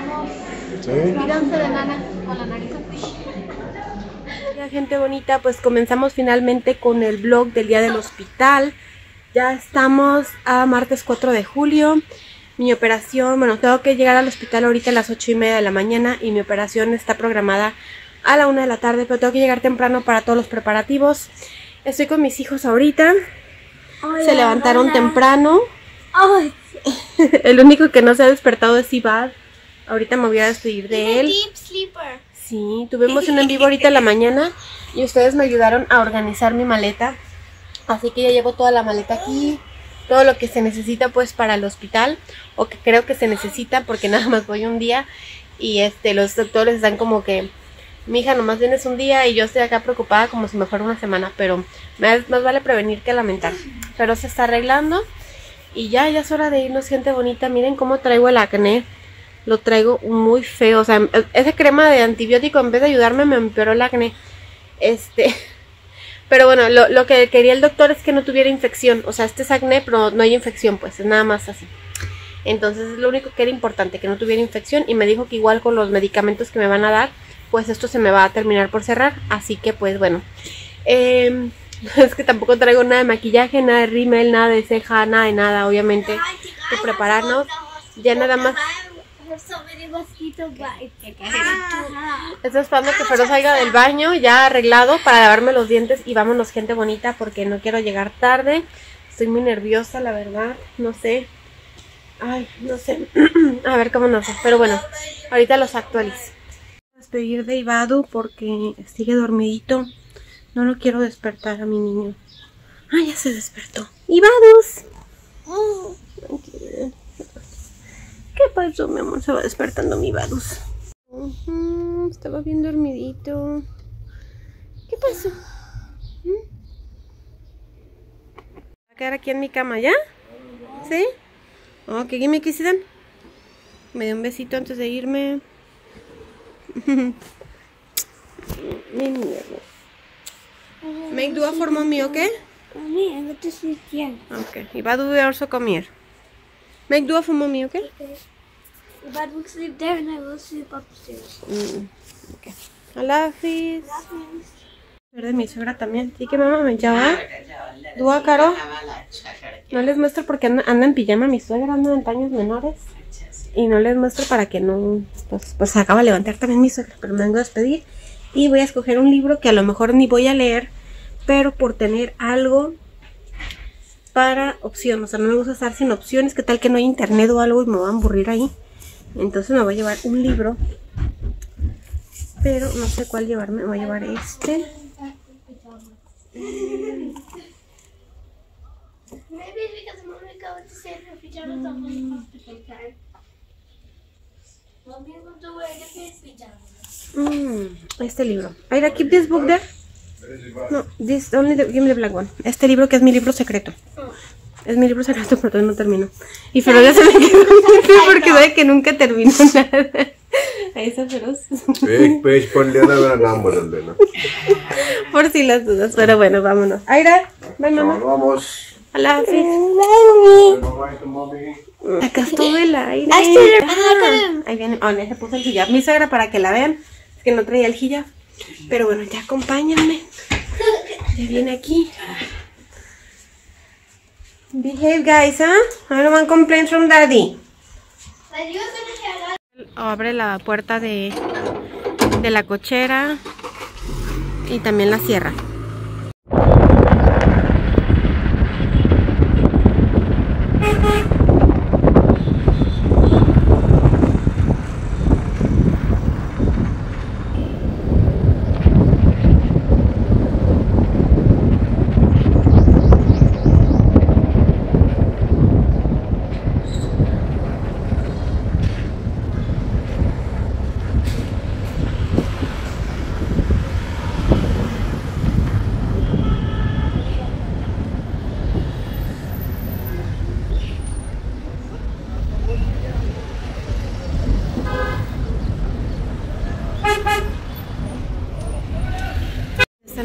estamos mirando de nana con la nariz así. Hola gente bonita, pues comenzamos finalmente con el vlog del día del hospital. Ya estamos a martes 4 de julio. Mi operación, bueno, tengo que llegar al hospital ahorita a las 8:30 de la mañana y mi operación está programada a la 1 de la tarde, pero tengo que llegar temprano para todos los preparativos. Estoy con mis hijos ahorita. Hola, se levantaron temprano. Oh, sí. El único que no se ha despertado es Ibad. Ahorita me voy a despedir de él. Deep sleeper. Sí, tuvimos un en vivo ahorita en la mañana y ustedes me ayudaron a organizar mi maleta. Así que ya llevo toda la maleta aquí, todo lo que se necesita pues para el hospital, o que creo que se necesita porque nada más voy un día y los doctores están como que mi hija nomás vienes un día y yo estoy acá preocupada como si me fuera una semana, pero más vale prevenir que lamentar. Pero se está arreglando y ya es hora de irnos, gente bonita. Miren cómo traigo el acné, lo traigo muy feo, o sea, esa crema de antibiótico en vez de ayudarme me empeoró el acné. Pero bueno, lo que quería el doctor es que no tuviera infección. O sea, este es acné, pero no hay infección, pues, es nada más así. Entonces es lo único que era importante, que no tuviera infección. Y me dijo que igual con los medicamentos que me van a dar, pues esto se me va a terminar por cerrar. Así que pues bueno, es que tampoco traigo nada de maquillaje, nada de rímel, nada de ceja, nada de nada, obviamente, de prepararnos. Ya nada más. Estoy esperando que Feroz salga del baño ya arreglado para lavarme los dientes y vámonos, gente bonita, porque no quiero llegar tarde. Estoy muy nerviosa, la verdad, no sé. Ay, no sé. A ver cómo nos va. Pero bueno, ahorita los actualizo. Voy a despedir de Ibadu porque sigue dormidito. No lo quiero despertar a mi niño. Ay, ya se despertó. ¡Ibadus! ¿Qué pasó, mi amor? Se va despertando mi Ibadus. Estaba bien dormidito. ¿Qué pasó? ¿Va a quedar aquí en mi cama ya? ¿Sí? Ok, dime qué se dan. Me dio un besito antes de irme. Make do for mommy, ok? Ok, Ibadu will also come here. Make do for mommy, okay? Okay. Ibad will sleep there and I will sleep upstairs. Okay. Hola, Fis. Verde mi suegra también. Así que mamá me llama. Dúa, Caro. No les muestro porque anda en pijama mi suegra, anda en paños menores. Y no les muestro para que no... Pues se acaba de levantar también mi suegra, pero me vengo a despedir. Y voy a escoger un libro que a lo mejor ni voy a leer, pero por tener algo... para opción, o sea, no me gusta estar sin opciones, que tal que no hay internet o algo y me va a aburrir ahí. Entonces me voy a llevar un libro, pero no sé cuál llevarme. Me voy a llevar este. Este libro. ¿Ira keep this book there? No, this only the, give me the black one. Este libro que es mi libro secreto. Es mi libro secreto, pero todavía no termino. Y Feroz ya se me quedó porque sabe que nunca termino nada. Ahí está Feroz. Por si las dudas, pero bueno, vámonos. Aira, bye mamá. Vamos. Hola, Fis. Acá estuvo el aire. Ahí viene, se puso el hijab. Mi suegra para que la vean. Es que no traía el hijab. Pero bueno, ya acompáñenme. Ya viene aquí. Behave, guys, ¿eh? No van a complain from daddy. Abre la puerta de la cochera y también la cierra.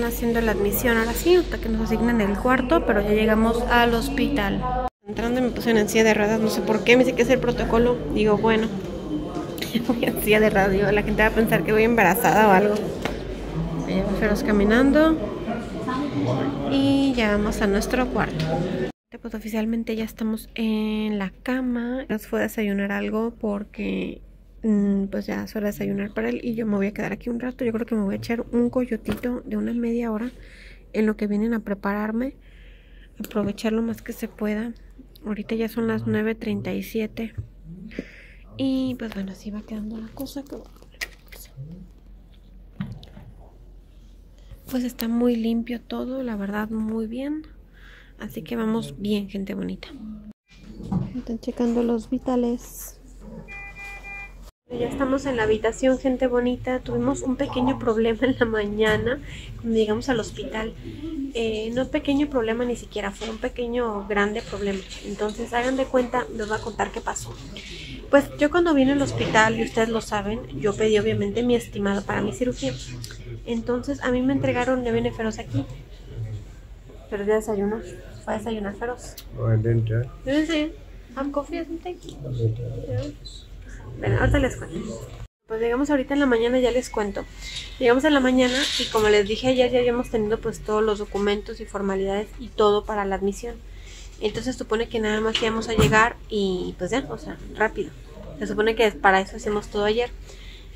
Haciendo la admisión ahora sí, hasta que nos asignan el cuarto, pero ya llegamos al hospital. Entrando me puse en silla de ruedas, no sé por qué, me dice que es el protocolo, digo bueno. que voy en silla de radio. La gente va a pensar que voy embarazada o algo. Vamos caminando. Y ya vamos a nuestro cuarto. Pues oficialmente ya estamos en la cama. Nos fue a desayunar algo porque pues ya es hora de desayunar para él. Y yo me voy a quedar aquí un rato. Yo creo que me voy a echar un coyotito de una media hora en lo que vienen a prepararme. Aprovechar lo más que se pueda. Ahorita ya son las 9:37. Y pues bueno, así va quedando la cosa. Que pues está muy limpio todo, la verdad, muy bien. Así que vamos bien, gente bonita. Están checando los vitales. Ya estamos en la habitación, gente bonita. Tuvimos un pequeño problema en la mañana cuando llegamos al hospital. No pequeño problema ni siquiera, fue un pequeño grande problema. Entonces, hagan de cuenta, les voy a contar qué pasó. Pues yo cuando vine al hospital, y ustedes lo saben, yo pedí obviamente mi estimado para mi cirugía. Entonces a mí me entregaron, ya viene Feroz aquí. Pero ya desayunó. Fue a desayunar Feroz. Oh, I didn't. I'm coffee or something. Bueno, ahorita les cuento. Pues llegamos ahorita en la mañana, ya les cuento. Llegamos en la mañana y como les dije ayer, ya habíamos tenido pues todos los documentos y formalidades y todo para la admisión. Entonces supone que nada más íbamos a llegar y pues ya, o sea, rápido. Se supone que para eso hicimos todo ayer.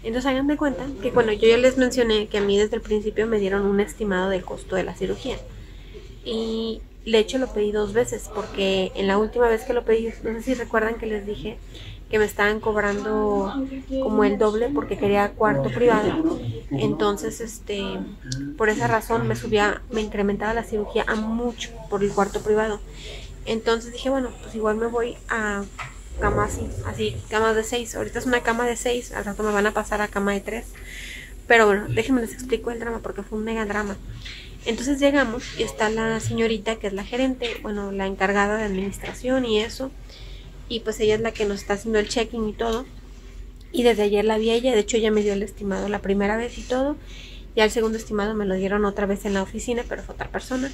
Entonces hagan de cuenta que bueno, yo ya les mencioné que a mí desde el principio me dieron un estimado del costo de la cirugía. Y de hecho lo pedí dos veces porque en la última vez que lo pedí, no sé si recuerdan que les dije que me estaban cobrando como el doble porque quería cuarto privado. Entonces, por esa razón me incrementaba la cirugía a mucho por el cuarto privado. Entonces dije, bueno, pues igual me voy a cama así, camas de 6. Ahorita es una cama de 6, al rato me van a pasar a cama de 3. Pero bueno, déjenme les explico el drama porque fue un mega drama. Entonces llegamos y está la señorita que es la gerente, bueno, la encargada de administración y eso. Y pues ella es la que nos está haciendo el check-in y todo. Y desde ayer la vi a ella, de hecho ella me dio el estimado la primera vez y todo. Y al segundo estimado me lo dieron otra vez en la oficina, pero fue otra persona.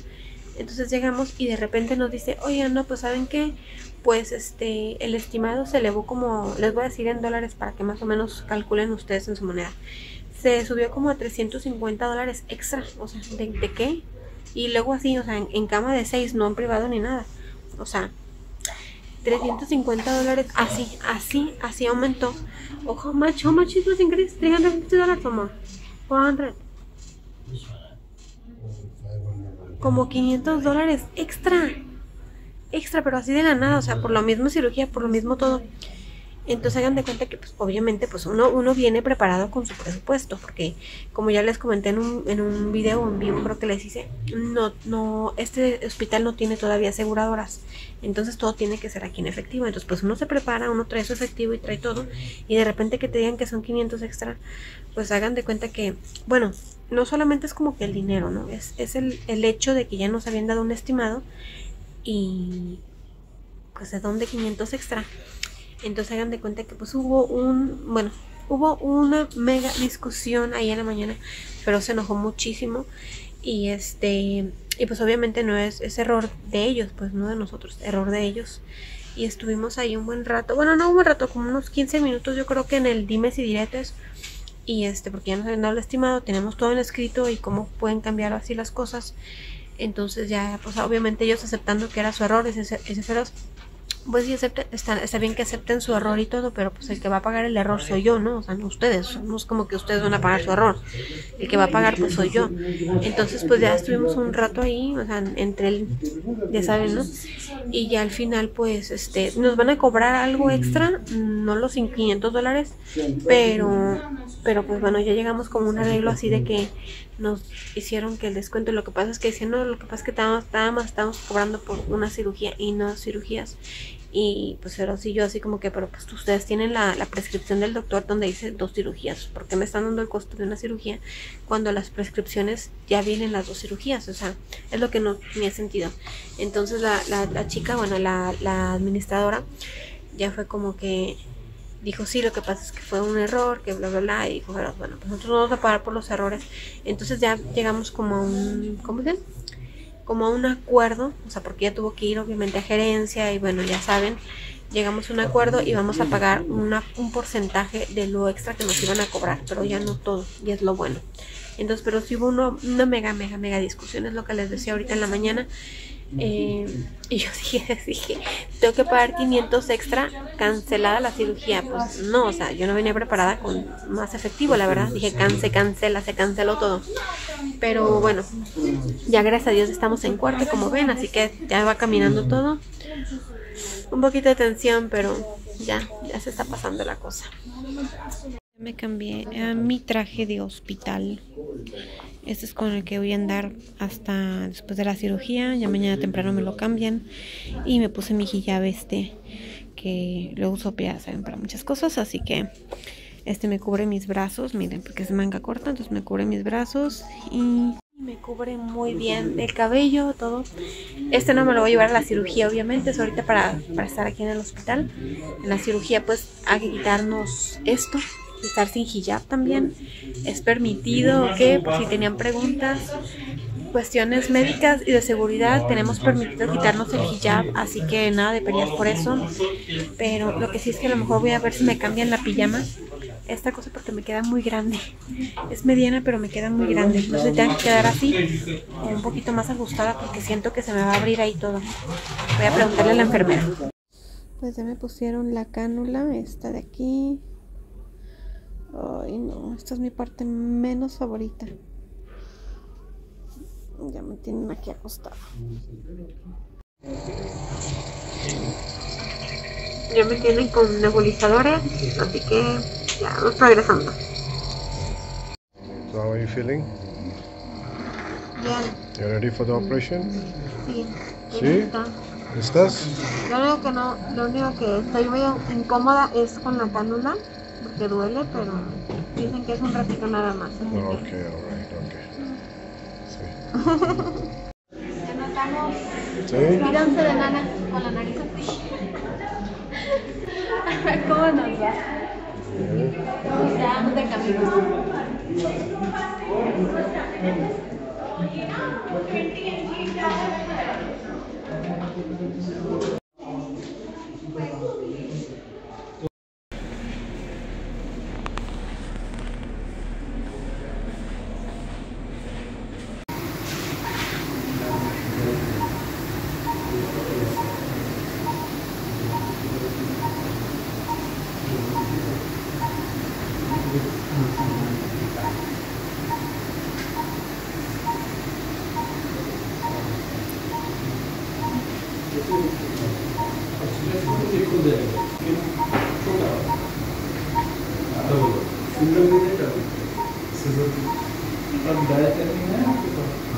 Entonces llegamos y de repente nos dice, oigan, no, pues ¿saben qué? Pues el estimado se elevó como, les voy a decir en dólares para que más o menos calculen ustedes en su moneda. Se subió como a $350 extra, o sea, ¿de qué? Y luego así, o sea, en cama de 6, no en privado ni nada. O sea, $350, así aumentó. Oh, how much it was increase? $350 or more? 400. Como $500 extra, pero así de la nada, o sea, por la misma cirugía, por lo mismo todo. Entonces hagan de cuenta que pues obviamente pues uno viene preparado con su presupuesto, porque como ya les comenté en un video en vivo, creo que les hice, no, este hospital no tiene todavía aseguradoras, entonces todo tiene que ser aquí en efectivo. Entonces pues uno se prepara, uno trae su efectivo y trae todo, y de repente que te digan que son 500 extra, pues hagan de cuenta que, bueno, no solamente es como que el dinero, ¿no? Es el hecho de que ya nos habían dado un estimado y pues de dónde 500 extra. Entonces hagan de cuenta que pues hubo una mega discusión ahí en la mañana, pero se enojó muchísimo y pues obviamente no es error de ellos, pues no de nosotros, error de ellos. Y estuvimos ahí un buen rato, bueno, no un buen rato, como unos 15 minutos yo creo que en el dimes y diretes. Y porque ya nos habían dado el estimado, tenemos todo en escrito y cómo pueden cambiar así las cosas. Entonces ya, pues obviamente ellos aceptando que era su error, ese Feroz, pues sí, está bien que acepten su error y todo, pero pues el que va a pagar el error soy yo, ¿no? O sea, no ustedes, no es como que ustedes van a pagar su error, el que va a pagar pues soy yo. Entonces pues ya estuvimos un rato ahí, o sea, entre el, ya saben, ¿no? Y ya al final pues nos van a cobrar algo extra, no los $500, pero pues bueno, ya llegamos como un arreglo así de que nos hicieron que el descuento, lo que pasa es que dicen, no, lo que pasa es que estamos cobrando por una cirugía y no cirugías. Y pues pero sí, yo así como que, pero pues ustedes tienen la prescripción del doctor donde dice 2 cirugías, ¿por qué me están dando el costo de una cirugía cuando las prescripciones ya vienen las 2 cirugías? O sea, es lo que no tenía sentido. Entonces la chica, bueno, la administradora ya fue como que dijo, sí, lo que pasa es que fue un error, que bla, bla, bla, y dijo, bueno, pues nosotros vamos a pagar por los errores. Entonces ya llegamos como a un, ¿cómo dicen? Como a un acuerdo, o sea, porque ya tuvo que ir obviamente a gerencia y bueno, ya saben, llegamos a un acuerdo y vamos a pagar un porcentaje de lo extra que nos iban a cobrar, pero ya no todo, y es lo bueno. Entonces, pero sí hubo una mega discusión, es lo que les decía ahorita en la mañana. Y yo dije, tengo que pagar 500 extra, cancelada la cirugía. Pues no, o sea, yo no venía preparada con más efectivo, la verdad. Dije, se canceló todo. Pero bueno, ya gracias a Dios estamos en corte, como ven, así que ya va caminando todo. Un poquito de tensión, pero ya se está pasando la cosa. Me cambié a mi traje de hospital. Este es con el que voy a andar hasta después de la cirugía. Ya mañana temprano me lo cambian. Y me puse mi hijab que lo uso, ya saben, para muchas cosas. Así que este me cubre mis brazos. Miren, porque es manga corta, entonces me cubre mis brazos. Y me cubre muy bien el cabello, todo. Este no me lo voy a llevar a la cirugía, obviamente. Es ahorita para estar aquí en el hospital. En la cirugía, pues, hay que quitarnos esto. Estar sin hijab también es permitido, que pues, si tenían preguntas, cuestiones médicas y de seguridad, tenemos permitido quitarnos el hijab, así que nada de peleas por eso. Pero lo que sí es que a lo mejor voy a ver si me cambian la pijama, esta cosa, porque me queda muy grande, es mediana pero me queda muy grande, entonces me tengo que quedar así, un poquito más ajustada, porque siento que se me va a abrir ahí todo. Voy a preguntarle a la enfermera. Pues ya me pusieron la cánula, esta de aquí. Ay, no, esta es mi parte menos favorita. Ya me tienen aquí acostada. Ya me tienen con nebulizadores, así que ya vamos progresando. So how are you feeling? Bien. You ready for the operation? Sí. ¿Sí? ¿Estás? Lo único que estoy medio incómoda es con la cánula. Que duele, pero dicen que es un ratito nada más. No, ok, alright, ok. Sí. Ya nos vamos. ¿Sí? Mírense de nana con la nariz así. A ver cómo nos va. Sí. Y ya vamos de camino. Gracias.